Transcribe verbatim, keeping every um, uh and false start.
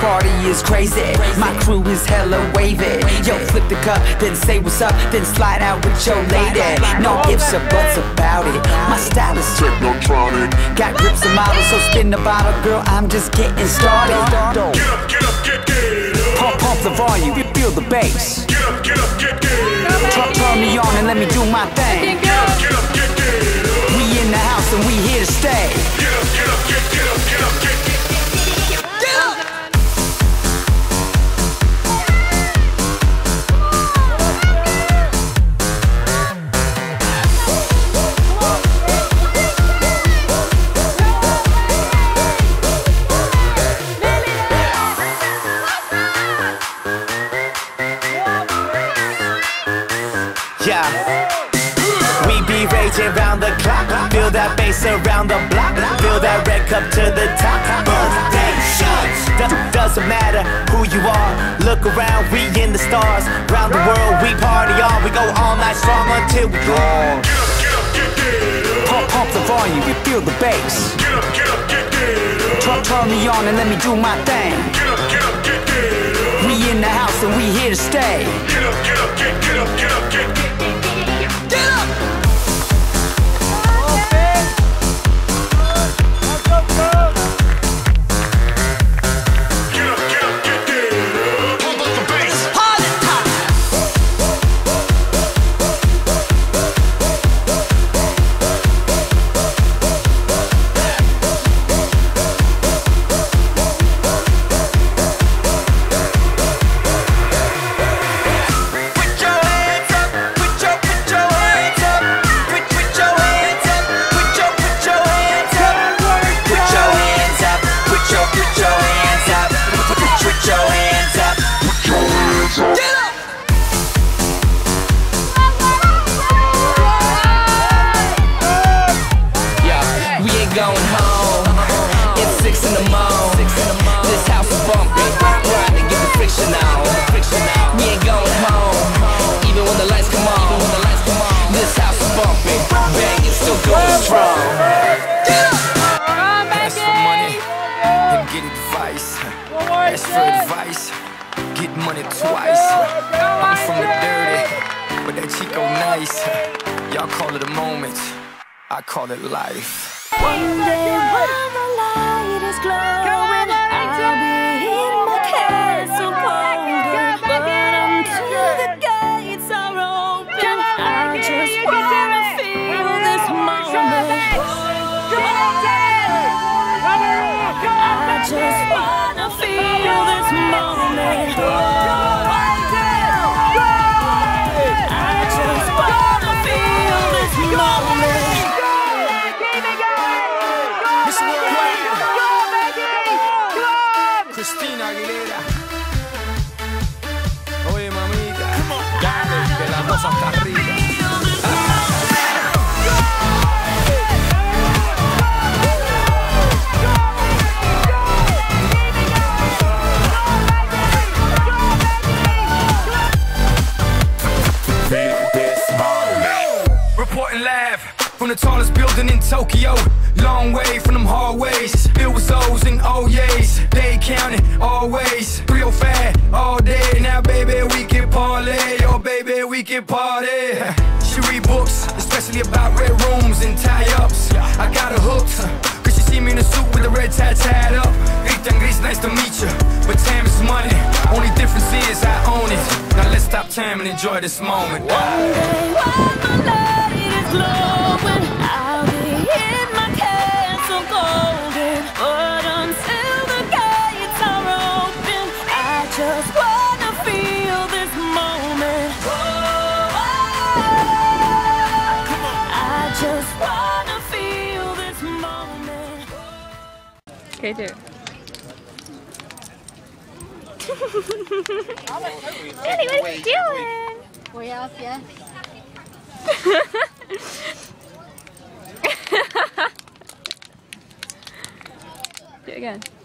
party is crazy. My crew is hella wavy. Yo, flip the cup, then say what's up, then slide out with your lady. No ifs or buts about it. My style is technotronic. Got grips and models, so spin the bottle, girl. I'm just getting started. Get up, get up, get get up. Pump, pump the volume, feel the bass. Get up, get up, get get up. Turn, turn me on and let me do my thing. Get up, get up, get get up. We in the house and we here to stay. Get up, get up, get get up, get up, get get. Yeah. We be raging round the clock. Feel that bass around the block. Feel that red cup to the top. Birthday shots. Doesn't matter who you are. Look around, we in the stars. Round the world, we party on. We go all night strong until we draw. Get up, get up, get get up. Pump, pump the volume, we feel the bass. Get up, get up, get get up. Turn, turn me on and let me do my thing. Get up, get up, get get up. We in the house and we here to stay. Get up, get up, get get up, get up, get get. Twice. I'm from the dirty, but that Chico nice. Y'all call it a moment, I call it life. One day when the light is glowing, I'll be in my castle golden. But until the gates are open, I just wanna feel this moment. I just wanna feel this moment. Hasta arriba. Reporting live from the tallest building in Tokyo. Long way from them hallways. Filled with O's and O's. They counting always. three oh five all day. Now baby we can parlay. Oh baby we can party. She read books, especially about red rooms and tie-ups. I got her hooked, cause she see me in a suit with a red tie tied up. It's nice to meet you, but time is money. Only difference is I own it. Now let's stop time and enjoy this moment. One day while the light is glowing, I'll be in my castle golden. But until the gates are open, I just wanna feel this moment. Oh, I just wanna feel this moment. Okay, do it. Daddy, what are you doing? We're out, yeah. Do it again.